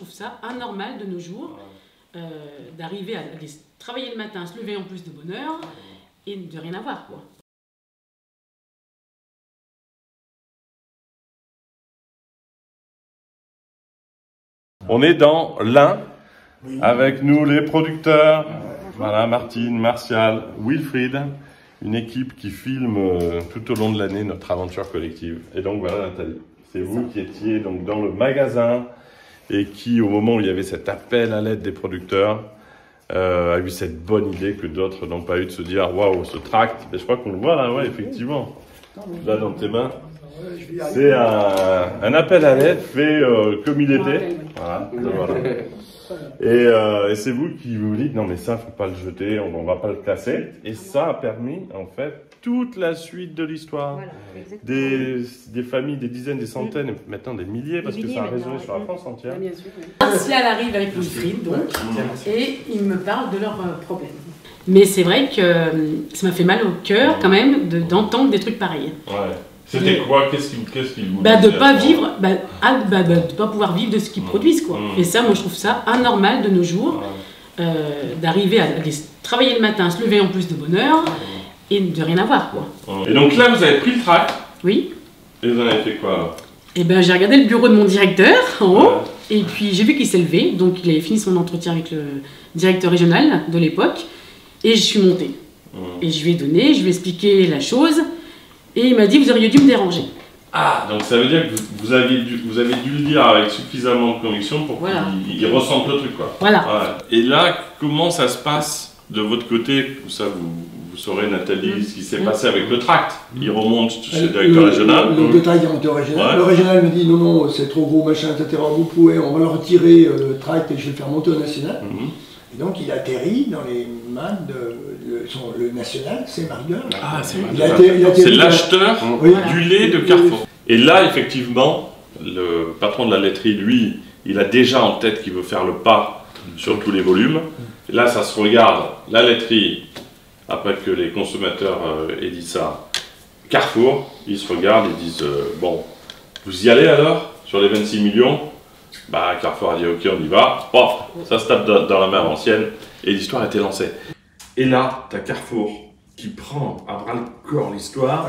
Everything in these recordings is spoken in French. Je trouve ça anormal de nos jours d'arriver à aller travailler le matin, se lever en plus de bonne heure et de rien avoir, quoi. On est dans l'Ain, avec nous les producteurs, voilà, Martine, Martial, Wilfried, une équipe qui filme tout au long de l'année notre aventure collective. Et donc voilà Nathalie, c'est vous qui étiez donc dans le magasin et qui, au moment où il y avait cet appel à l'aide des producteurs, a eu cette bonne idée que d'autres n'ont pas eu de se dire « Waouh, ce tract !» Je crois qu'on le voit là, ouais, effectivement, là dans tes mains. C'est un appel à l'aide fait comme il était. Voilà, voilà. Et c'est vous qui vous dites, non mais ça, faut pas le jeter, on va pas le classer. Et ça a permis, en fait, toute la suite de l'histoire. Voilà, des familles, des dizaines, des centaines, maintenant des milliers, parce que ça a résonné sur la France entière. Martial arrive avec Wilfried, donc, et il me parle de leurs problèmes. Mais c'est vrai que ça m'a fait mal au cœur, quand même, d'entendre des trucs pareils. Ouais. C'était quoi? Qu'est-ce qu'ils voulaient dire ? De pas pouvoir vivre de ce qu'ils produisent, quoi. Et ça, moi, je trouve ça anormal de nos jours, d'arriver à aller travailler le matin, se lever en plus de bonne heure, et de rien avoir, quoi. Et donc là, vous avez pris le tract. Oui. Et vous en avez fait quoi? Eh ben, j'ai regardé le bureau de mon directeur, en haut, et puis j'ai vu qu'il s'est levé, donc il avait fini son entretien avec le directeur régional de l'époque, et je suis montée. Et je lui ai donné, je lui ai expliqué la chose, et il m'a dit, vous auriez dû me déranger. Ah, donc ça veut dire que vous avez dû le dire avec suffisamment de conviction pour qu'il ressente le truc, quoi. Voilà. Ouais. Et là, comment ça se passe de votre côté? Ça, vous saurez, Nathalie, ce qui s'est passé avec le tract. Il remonte chez le directeur régional. Le détail en directeur régional. Ouais. Le régional me dit, non, non, c'est trop gros, machin, etc. Vous pouvez, on va le retirer, le tract, et je vais le faire monter au national. Et donc, il atterrit dans les mains de le national, c'est Mario. Ah, c'est Mario. C'est l'acheteur du lait de Carrefour. Et là, effectivement, le patron de la laiterie, lui, il a déjà en tête qu'il veut faire le pas sur tous les volumes. Et là, ça se regarde, la laiterie, après que les consommateurs aient dit ça, Carrefour, ils se regardent, ils disent bon, vous y allez alors, sur les 26 millions? Bah, Carrefour a dit ok, on y va. Oh, ça se tape dans la mer ancienne et l'histoire a été lancée. Et là, t'as Carrefour qui prend à bras le corps l'histoire.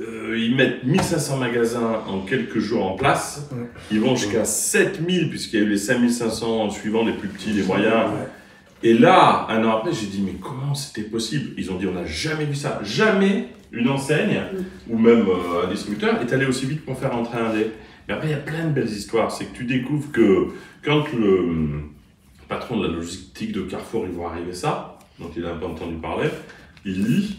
Ils mettent 1500 magasins en quelques jours en place. Ils vont jusqu'à 7000, puisqu'il y a eu les 5500 en suivant, les plus petits, les moyens. Et là, un an après, j'ai dit mais comment c'était possible? Ils ont dit on n'a jamais vu ça. Jamais une enseigne ou même un distributeur est allé aussi vite pour faire entrer un lait. Mais après, il y a plein de belles histoires. C'est que tu découvres que quand le patron de la logistique de Carrefour, il voit arriver ça, dont il a un peu entendu parler, il lit,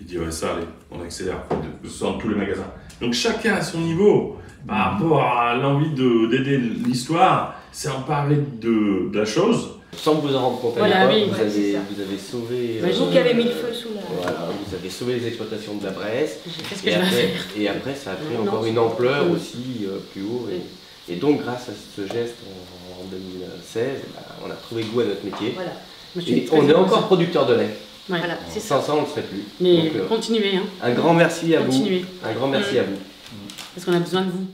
il dit ouais, ça, allez, on accélère, on sort tous les magasins. Donc chacun à son niveau, par rapport à l'envie d'aider l'histoire, c'est en parler de la chose. Sans que vous en rendre compte, voilà, vous avez sauvé. Vous qui avez mis le feu sous la. Voilà, vous avez sauvé les exploitations de la Bresse. Et après, ça a pris encore une ampleur aussi plus haut. Et donc, grâce à ce geste en 2016, bah, on a retrouvé goût à notre métier. Voilà. Et on est encore producteur de lait. Ouais. Voilà, sans ça, on ne serait plus. Mais donc, continuez. Hein. Un grand merci à vous. Parce qu'on a besoin de vous.